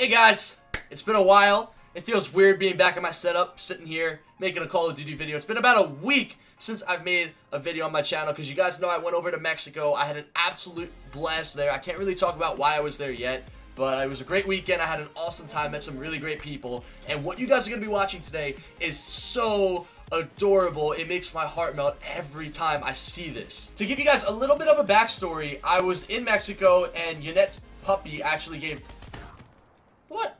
Hey guys, it's been a while. It feels weird being back in my setup, sitting here, making a Call of Duty video. It's been about a week since I've made a video on my channel, because you guys know I went over to Mexico. I had an absolute blast there. I can't really talk about why I was there yet, but it was a great weekend. I had an awesome time, met some really great people, and what you guys are going to be watching today is so adorable. It makes my heart melt every time I see this. To give you guys a little bit of a backstory, I was in Mexico, and Yanet's puppy actually gave... What?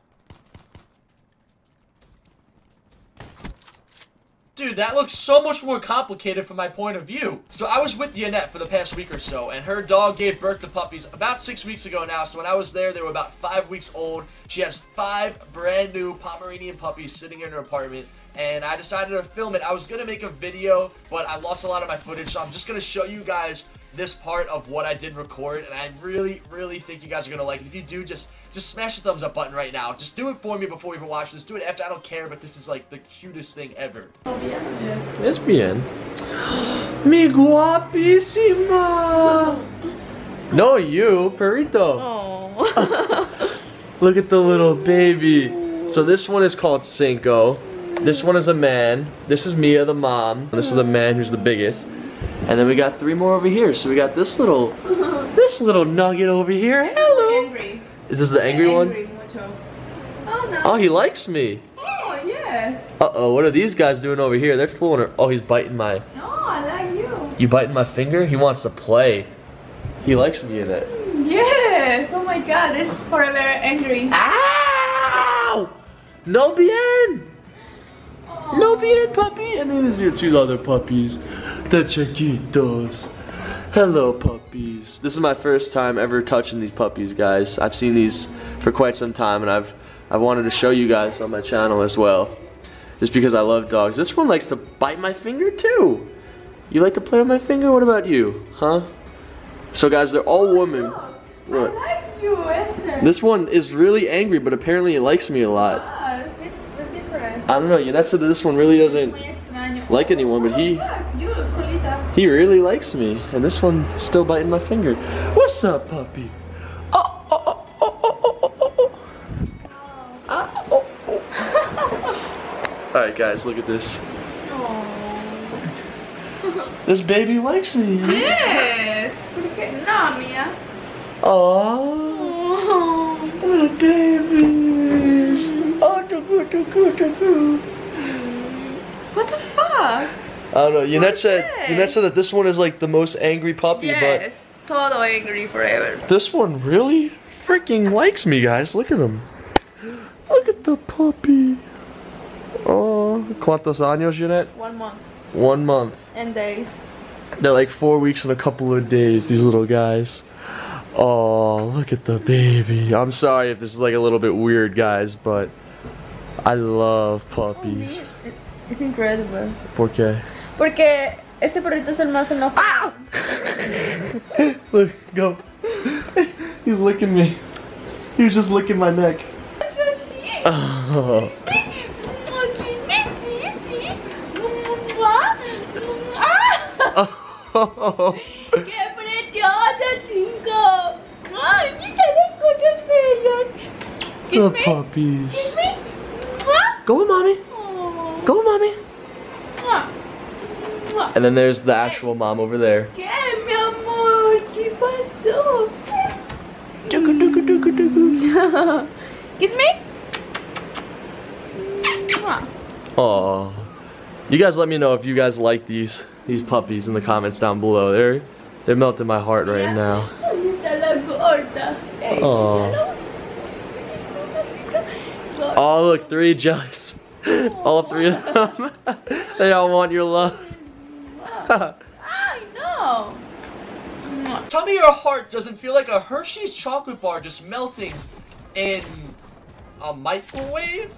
Dude, that looks so much more complicated from my point of view. So I was with Yanet for the past week or so, and her dog gave birth to puppies about 6 weeks ago now. So when I was there, they were about 5 weeks old. She has 5 brand new Pomeranian puppies sitting in her apartment, and I decided to film it. I was going to make a video, but I lost a lot of my footage, so I'm just going to show you guys this part of what I did record, and I really think you guys are gonna like it. If you do, just smash the thumbs up button right now. Just do it for me before you even watch this. Do it after, I don't care, but this is like the cutest thing ever. Es bien. Mi guapísima. No, you, perrito. Look at the little baby. So this one is called Cinco. This one is a man. This is Mia, the mom. And this is the man who's the biggest. And then we got 3 more over here. So we got this little nugget over here. Hello. Angry. Is this the angry one? Oh, no. Oh, he likes me. Oh, yeah. Uh-oh, what are these guys doing over here? They're fooling her. Oh, he's biting my... No, I like you. You biting my finger? He wants to play. He likes me in it. Yes. Oh, my God. This is forever angry. Ow! No bien. Oh. No bien, puppy. And then there's your 2 other puppies. The chiquitos. Hello, puppies. This is my first time ever touching these puppies, guys. I've seen these for quite some time, and I've wanted to show you guys on my channel as well, just because I love dogs. This one likes to bite my finger too. You like to play with my finger? What about you, huh? So, guys, they're all women. Look. I like you, Esther. This one is really angry, but apparently it likes me a lot. It's different. I don't know. Yeah, that's this one really doesn't like anyone, but he really likes me, and this one still biting my finger. What's up, puppy? Oh, oh, oh, oh, oh, oh. Oh, oh, oh. All right, guys, look at this. Aww. This baby likes me. Yes. No, Mia. Oh, little babies. Oh, do. What the fuck? I don't know. Yanet said that this one is like the most angry puppy. Yes, but todo angry forever. This one really freaking likes me, guys. Look at him. Look at the puppy. Oh, cuántos años, Yanet? 1 month. 1 month. And days. They're like 4 weeks and a couple of days. These little guys. Oh, look at the baby. I'm sorry if this is like a little bit weird, guys, but I love puppies. Oh, it's incredible. ¿Por qué? Porque ese perrito es el más enojado. Ow! Look, go. He's licking me. He was just licking my neck. Oh. Oh. The puppies. Go, mommy. Go, mommy. And then there's the actual mom over there. Kiss me. Aww. You guys let me know if you guys like these puppies in the comments down below. They're melting my heart right now. Aww. Oh, look, 3 jealous. All 3 of them. They all want your love. I know. Tell me your heart doesn't feel like a Hershey's chocolate bar just melting in a microwave?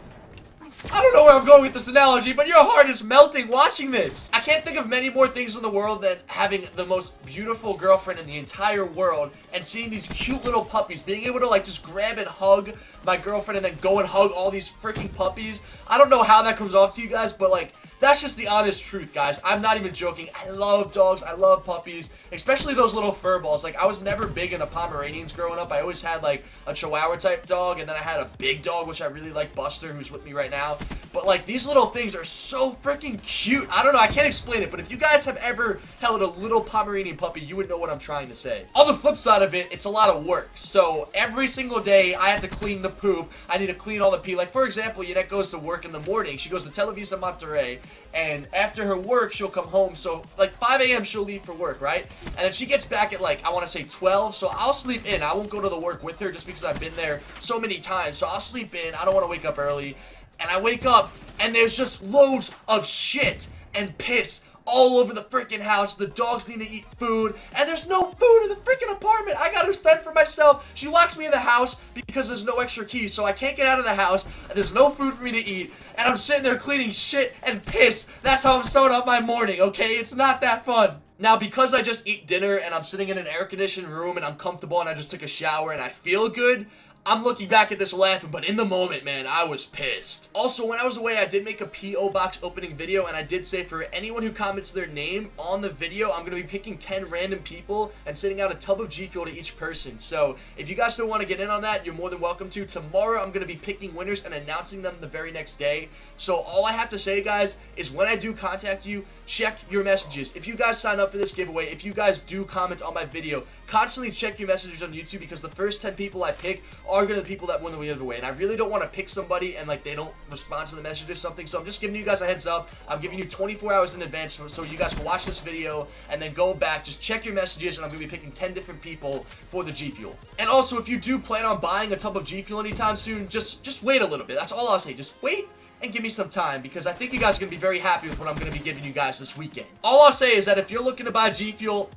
I don't know where I'm going with this analogy, but your heart is melting watching this. I can't think of many more things in the world than having the most beautiful girlfriend in the entire world and seeing these cute little puppies, being able to like just grab and hug my girlfriend and then go and hug all these freaking puppies. I don't know how that comes off to you guys, but like, that's just the honest truth, guys. I'm not even joking. I love dogs. I love puppies, especially those little fur balls. Like, I was never big into Pomeranians growing up. I always had, like, a Chihuahua type dog, and then I had a big dog, which I really like, Buster, who's with me right now. But, like, these little things are so freaking cute. I don't know. I can't explain it, but if you guys have ever held a little Pomeranian puppy, you would know what I'm trying to say. On the flip side of it, it's a lot of work. So, every single day, I have to clean the poop. I need to clean all the pee. Like, for example, Yanet goes to work in the morning. She goes to Televisa Monterrey. And after her work, she'll come home. So, like, 5 a.m., she'll leave for work, right? And then she gets back at, like, I want to say 12. So, I'll sleep in. I won't go to the work with her just because I've been there so many times. So, I'll sleep in. I don't want to wake up early. And I wake up, and there's just loads of shit and piss all over the freaking house. The dogs need to eat food, and there's no food in the freaking apartment. I gotta fend for myself. She locks me in the house because there's no extra keys, so I can't get out of the house, and there's no food for me to eat, and I'm sitting there cleaning shit and piss. That's how I'm starting up my morning, okay? It's not that fun. Now, because I just eat dinner, and I'm sitting in an air-conditioned room, and I'm comfortable, and I just took a shower, and I feel good, I'm looking back at this laughing, but in the moment, man, I was pissed. Also, when I was away, I did make a P.O. box opening video, and I did say for anyone who comments their name on the video, I'm going to be picking 10 random people and sending out a tub of G Fuel to each person. So, if you guys still want to get in on that, you're more than welcome to. Tomorrow, I'm going to be picking winners and announcing them the very next day. So, all I have to say, guys, is when I do contact you, check your messages. If you guys sign up for this giveaway, if you guys do comment on my video, constantly check your messages on YouTube, because the first 10 people I pick are going to be the people that win the giveaway, and I really don't want to pick somebody and like they don't respond to the message or something. So I'm just giving you guys a heads up. I'm giving you 24 hours in advance so you guys can watch this video and then go back, just check your messages, and I'm going to be picking 10 different people for the G Fuel. And also, if you do plan on buying a tub of G Fuel anytime soon, just wait a little bit. That's all I'll say. Just wait and give me some time, because I think you guys are going to be very happy with what I'm going to be giving you guys this weekend. All I'll say is that if you're looking to buy G Fuel,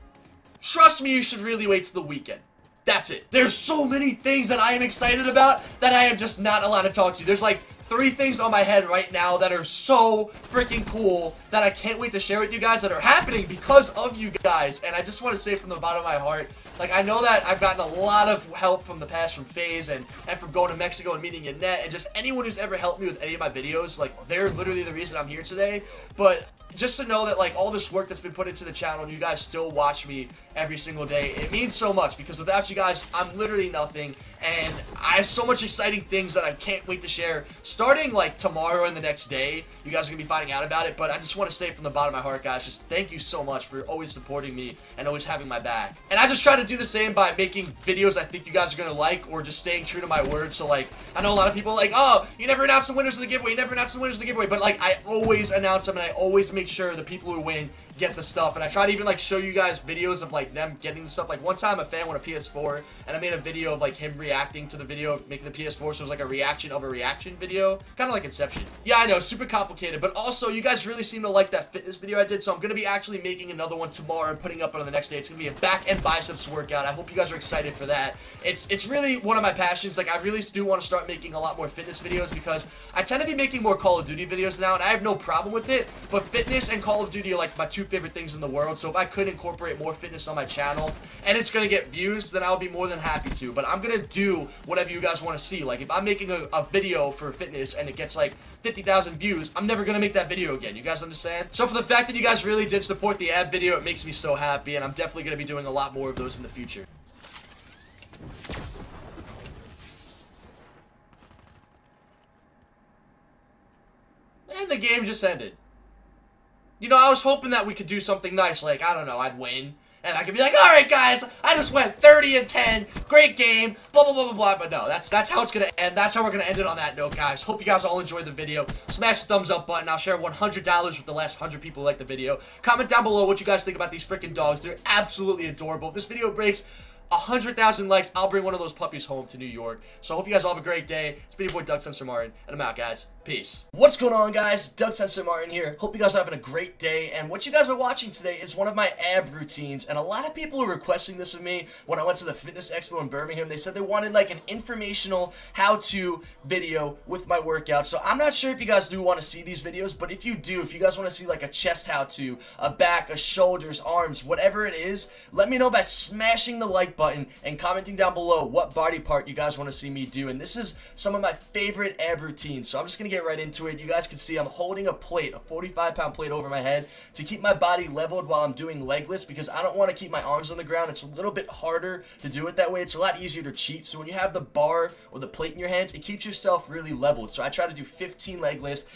trust me, you should really wait till the weekend. That's it. There's so many things that I am excited about that I am just not allowed to talk to you. There's like 3 things on my head right now that are so freaking cool that I can't wait to share with you guys, that are happening because of you guys. And I just want to say from the bottom of my heart, like, I know that I've gotten a lot of help from the past from FaZe and from going to Mexico and meeting Yanet and just anyone who's ever helped me with any of my videos. Like, they're literally the reason I'm here today. But just to know that, like, all this work that's been put into the channel and you guys still watch me every single day, it means so much, because without you guys, I'm literally nothing. And I have so much exciting things that I can't wait to share starting, like, tomorrow and the next day. You guys are going to be finding out about it, but I just want to say from the bottom of my heart, guys, just thank you so much for always supporting me and always having my back. And I just try to do the same by making videos I think you guys are going to like, or just staying true to my word. So, like, I know a lot of people are like, oh, you never announce the winners of the giveaway, you never announce the winners of the giveaway, but, like, I always announce them, and I always make sure the people who win get the stuff. And I try to even like show you guys videos of like them getting the stuff. Like, one time a fan won a PS4, and I made a video of like him reacting to the video of making the PS4. So it was like a reaction of a reaction video, kind of like Inception. Yeah, I know, super complicated, but also you guys really seem to like that fitness video I did, so I'm gonna be actually making another one tomorrow and putting up on the next day. It's gonna be a back and biceps workout. I hope you guys are excited for that. It's really one of my passions. Like, I really do want to start making a lot more fitness videos, because I tend to be making more Call of Duty videos now, and I have no problem with it, but fitness and Call of Duty are like my two favorite things in the world. So if I could incorporate more fitness on my channel and it's gonna get views, then I'll be more than happy to. But I'm gonna do whatever you guys want to see. Like, if I'm making a video for fitness and it gets like 50,000 views, I'm never gonna make that video again. You guys understand? So for the fact that you guys really did support the ad video, it makes me so happy, and I'm definitely gonna be doing a lot more of those in the future. And the game just ended. You know, I was hoping that we could do something nice, like, I don't know, I'd win, and I could be like, alright guys, I just went 30-10, great game, blah, blah, blah, blah, blah, but no, that's how it's gonna end. That's how we're gonna end it on that note, guys. Hope you guys all enjoyed the video. Smash the thumbs up button. I'll share $100 with the last 100 people who like the video. Comment down below what you guys think about these freaking dogs. They're absolutely adorable. If this video breaks 100,000 likes, I'll bring one of those puppies home to New York. So I hope you guys all have a great day. It's been your boy Doug Censor Martin, and I'm out, guys. Peace. What's going on, guys? Doug Censor Martin here. Hope you guys are having a great day. And what you guys are watching today is one of my ab routines, and a lot of people were requesting this of me when I went to the fitness expo in Birmingham. They said they wanted like an informational how-to video with my workout. So I'm not sure if you guys do want to see these videos, but if you do, if you guys want to see like a chest how-to, a back, a shoulders, arms, whatever it is, let me know by smashing the like button and commenting down below what body part you guys want to see me do. And this is some of my favorite ab routines, so I'm just gonna get right into it. You guys can see I'm holding a plate, a 45-pound plate over my head to keep my body leveled while I'm doing leg lifts, because I don't want to keep my arms on the ground. It's a little bit harder to do it that way. It's a lot easier to cheat. So when you have the bar or the plate in your hands, it keeps yourself really leveled. So I try to do 15 leg lifts